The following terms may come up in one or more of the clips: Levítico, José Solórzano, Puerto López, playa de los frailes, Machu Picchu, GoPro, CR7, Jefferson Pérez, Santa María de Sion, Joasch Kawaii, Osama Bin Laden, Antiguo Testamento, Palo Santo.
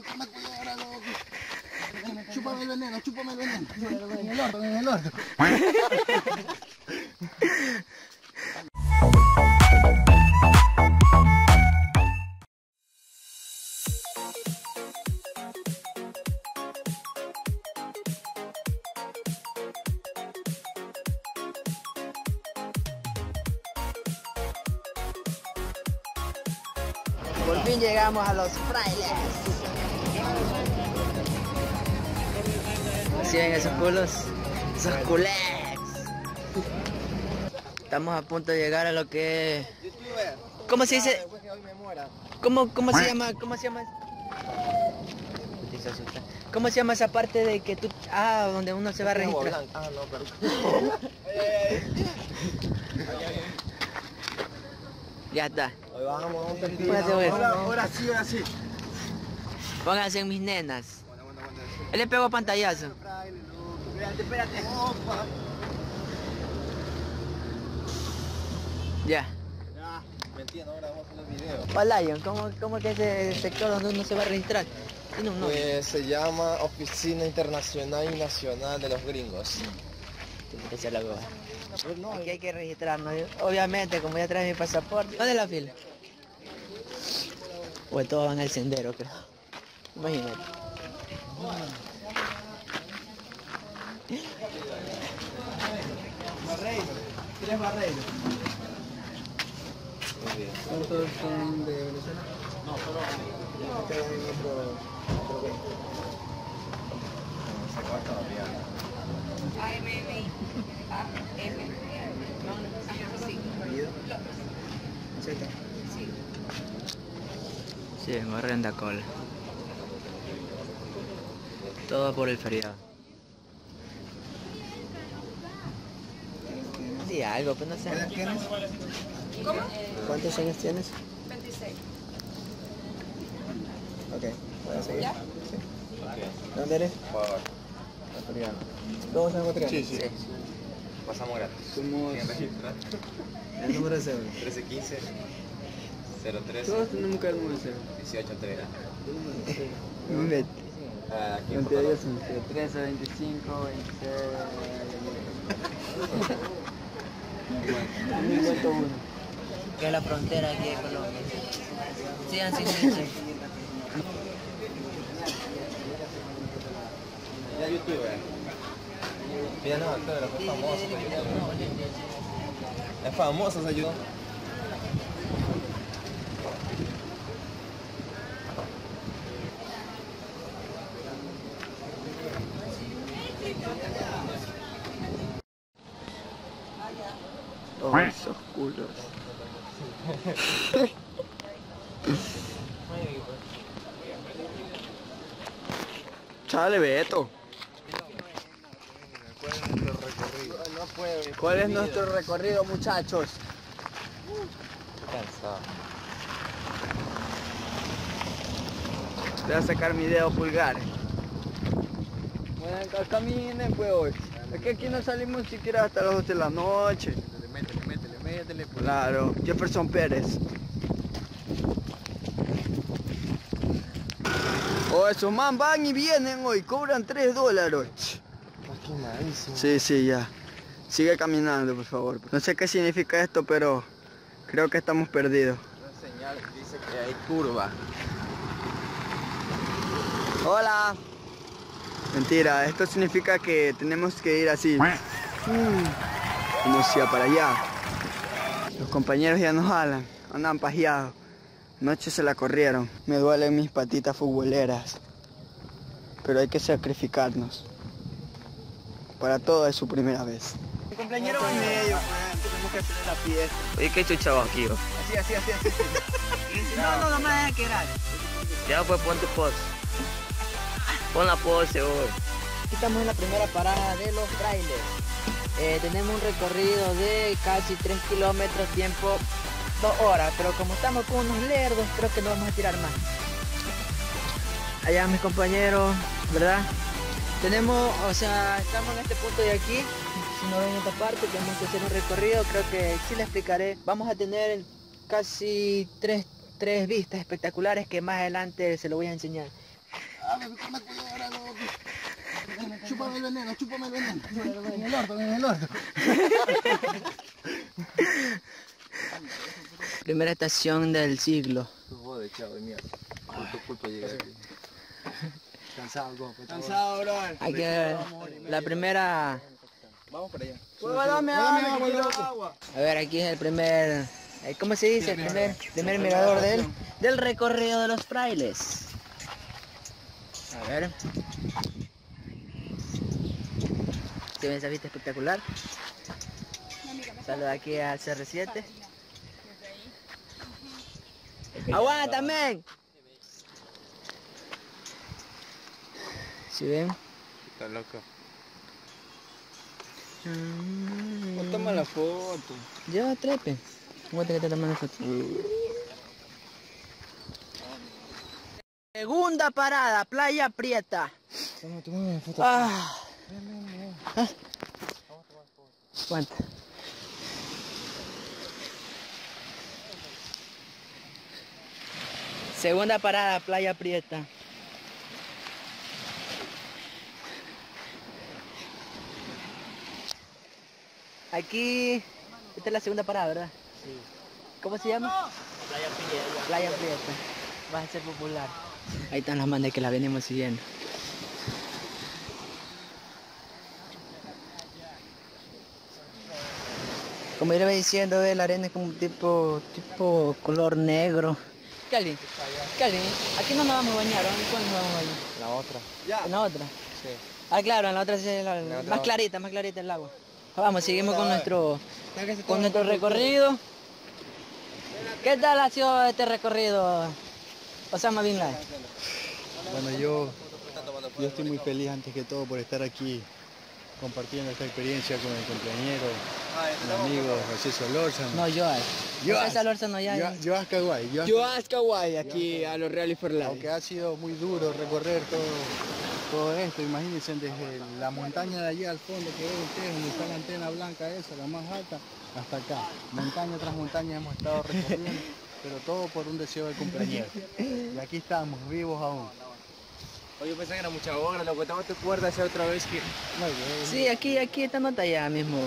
toma culebra, loco. Chúpame el veneno, chúpame el veneno. En el orto, en el orto. Por fin llegamos a Los Frailes. ¿Sí ven esos culos? Esos culex. Estamos a punto de llegar a lo que es... ¿Cómo se dice? ¿Cómo se llama? ¿Cómo se llama esa parte de que tú... Ah, donde uno se va a registrar? Ah, no, perdón. Ya está. Hoy bajamos a un testigo. Ahora sí. Pónganse en mis nenas. Él le pegó pantallazo. Espérate. Ya. Ya. Me entiendo, ahora vamos a hacer los videos. Palayon, ¿cómo es que ese sector donde uno se va a registrar? Tiene un nombre. Pues se llama Oficina Internacional y Nacional de los Gringos. Tiene que ser la cosa. Aquí hay que registrarnos, obviamente, como ya traje mi pasaporte. ¿Dónde es la fila? Pues todos van al sendero, creo. Imagínate. Barreiros, 3 barreiros. ¿Cuántos son de Venezuela? No, solo este es otro 20. Se acaba todavía. Sí, en horrenda cola. Todo por el feriado. Di algo, pero no sé. ¿Cuántos años tienes? ¿Cómo? ¿Cuántos años tienes? 26. Ok, voy a seguir. Sí. Okay. ¿Dónde eres? Ecuatoriano. ¿Todos somos ecuatorianos? Sí. Pasamos gratis. Somos... El número es 1315 013. Todos tenemos que el número 1830. No me aquí en Puerto López. 13, 25, 26... Que es la frontera aquí de Colombia. Sigan sin leche. Ya youtuber. Mira, no, actor, es famoso ese youtuber. Es famoso ese youtuber. Oh, esos culos. Chale, Beto. ¿Cuál es nuestro recorrido, muchachos? Estoy cansado. Voy a sacar mi dedo pulgar. Bueno, caminen, pues. Es que aquí no salimos siquiera hasta las 2 de la noche. Métele. Claro, Jefferson Pérez. Oh, esos man van y vienen hoy, cobran $3. Sí, ya. Sigue caminando, por favor. No sé qué significa esto, pero creo que estamos perdidos. La señal dice que hay curva. Hola. Mentira, esto significa que tenemos que ir así. Como hacia para allá. Los compañeros ya nos jalan, andan pajeados. Noche se la corrieron. Me duelen mis patitas futboleras. Pero hay que sacrificarnos. Para todo es su primera vez. Mi compañero va en medio, tenemos que hacer la fiesta. Oye, qué chuchado aquí, bro. Así. No me dejes quedar. Ya pues pon tu pose. Pon la pose, bro. Aquí estamos en la primera parada de Los Frailes. Tenemos un recorrido de casi 3 kilómetros, tiempo 2 horas. Pero como estamos con unos lerdos, creo que no vamos a tirar más. Allá mis compañeros, ¿verdad? Tenemos, o sea, estamos en este punto de aquí, si no ven esta parte, tenemos que hacer un recorrido, creo que sí les explicaré. Vamos a tener casi tres vistas espectaculares que más adelante se lo voy a enseñar. Ah, me cuidó ahora. Chúpame el veneno, chúpame el veneno. En el orto, en el orto. Primera estación del siglo. Tu joder, chavo, de mierda. Por tu culpa llegué aquí. Cansado, GoPro. Cansado, bro. Hay que... La primera... Vamos para allá. Dame agua. A ver, aquí es el primer... ¿Cómo se dice? El primer mirador del recorrido de los frailes. A ver. ¿Se ven esa vista espectacular? Saludos aquí al CR7. ¡Aguanta, men! ¿Sí ven? Está loco. No toma la foto. Yo trepe. ¿Cómo te tomas la foto? Segunda parada, Playa Prieta. Toma la foto. Ah. ¿Ah? ¿Cuánta? Segunda parada, Playa Prieta. Aquí, esta es la segunda parada, ¿verdad? Sí. ¿Cómo se llama? Playa Prieta. Playa Prieta. Vas a ser popular. Ahí están las bandas que las venimos siguiendo. Como yo le voy diciendo, ¿ves? La arena es como tipo color negro. Calvin, aquí no nos vamos a bañar, ¿no? ¿Cuándo nos vamos a bañar? La otra. ¿Ya? ¿En la otra? Sí. Ah, claro, en la otra sí es la más clarita el agua. Vamos, seguimos con nuestro recorrido. ¿Qué tal ha sido este recorrido, Osama Bin Laden? Bueno, yo estoy muy feliz antes que todo por estar aquí compartiendo esta experiencia con el compañero, mi amigo José Solórzano. No, José Solórzano ya. Joasch Kawaii. Joasch Kawaii aquí a los Reales por la. Aunque ha sido muy duro recorrer todo esto, imagínense desde la montaña de allá al fondo que ven ustedes, donde está la antena blanca esa, la más alta, hasta acá. Montaña tras montaña hemos estado recorriendo, pero todo por un deseo de compañero. Y aquí estamos, vivos aún. Hoy yo pensé que era mucha obra, lo que estaba te acuerdas hace otra vez que... Sí, aquí estamos hasta allá mismo.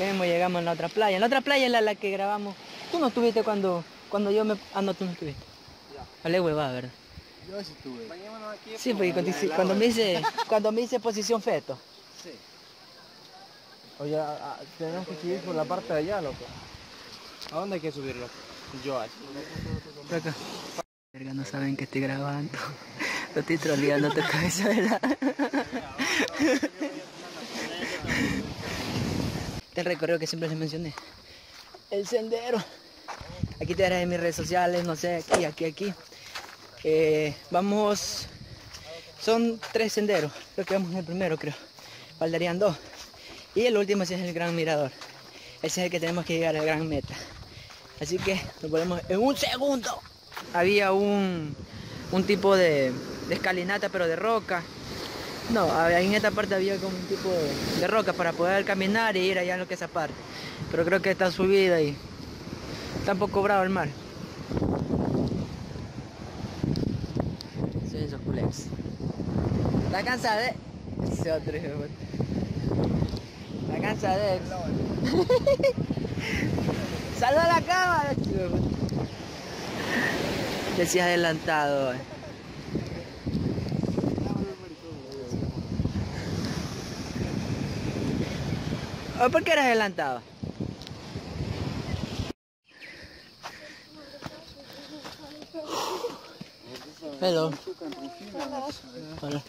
Ya mismo llegamos a la otra playa. En la otra playa es la que grabamos. Tú no estuviste cuando yo me... Ah, no, tú no estuviste. Vale, huevada, ¿verdad? Yo sí estuve. Aquí, sí, porque cuando me hice posición feto. Sí. Oye, tenemos que subir por la parte de allá, loco. ¿A dónde hay que subir, loco? Yo así. Por acá. Verga, no saben que estoy grabando. Lo estoy troleando tu cabeza, ¿verdad? Este recorrido que siempre les mencioné. El sendero. Aquí te verás en mis redes sociales, no sé, aquí. Vamos, son 3 senderos, creo que vamos en el primero, creo, faltarían 2, y el último ese es el gran mirador, ese es el que tenemos que llegar a la gran meta, así que nos ponemos en un segundo. Había un tipo de escalinata pero de roca, en esta parte había como un tipo de roca para poder caminar y ir allá en lo que es esa parte, pero creo que está subida y está un poco bravo el mar. Esos culés. La cansa de... Ese otro hijo. La cansa de... ¡Salva la cámara! Te si adelantado. ¿O por qué eres adelantado? Hello. Hola.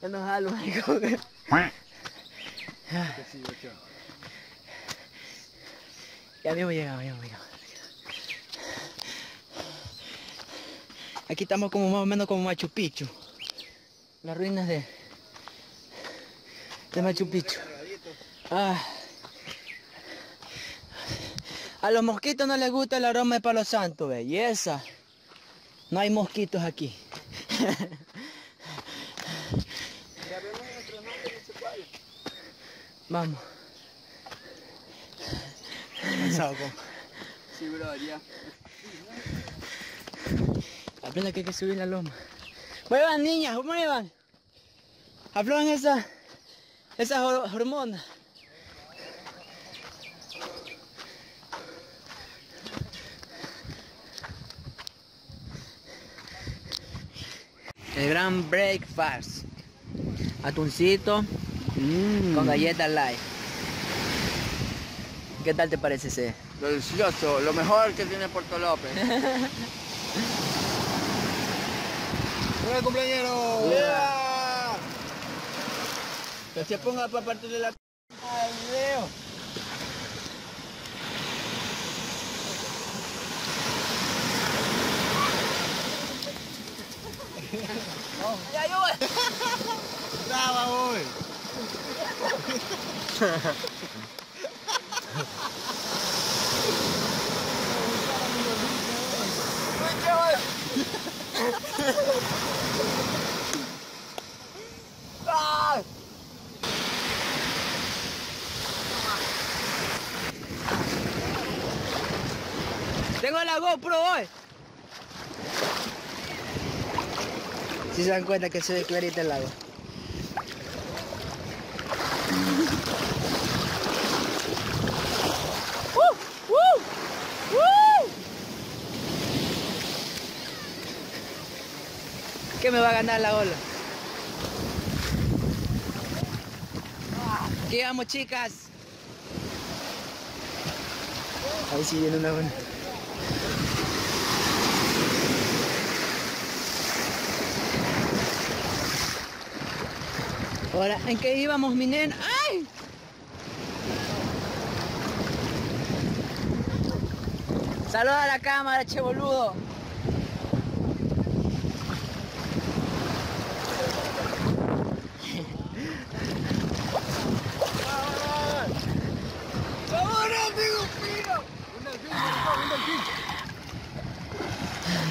Ya nos jalo, marico. Ya mismo llegamos, Aquí estamos como más o menos como Machu Picchu. Las ruinas de Machu Picchu. Ah. A los mosquitos no les gusta el aroma de Palo Santo, belleza. No hay mosquitos aquí. Vamos. Sí, bro, ya. Aprenda que hay que subir la loma. Muevan, niñas, muevan. Aflojen esas hormonas. El gran breakfast. Atuncito con galletas light. ¿Qué tal te parece ese? Delicioso, lo mejor que tiene Puerto López. ¡Hola, cumpleañero! ¡Viva! Yeah. Que se ponga para partir de la c*** del video. ¡Ya, yo voy! ¡Brava, voy! Tengo la GoPro hoy. Si se dan cuenta que se ve clarita el lago. ¿Qué me va a ganar la ola? Aquí vamos, chicas. Ahí sí viene una buena. Ahora, ¿en qué íbamos, mi nena? ¡Ay! Saluda a la cámara, che boludo.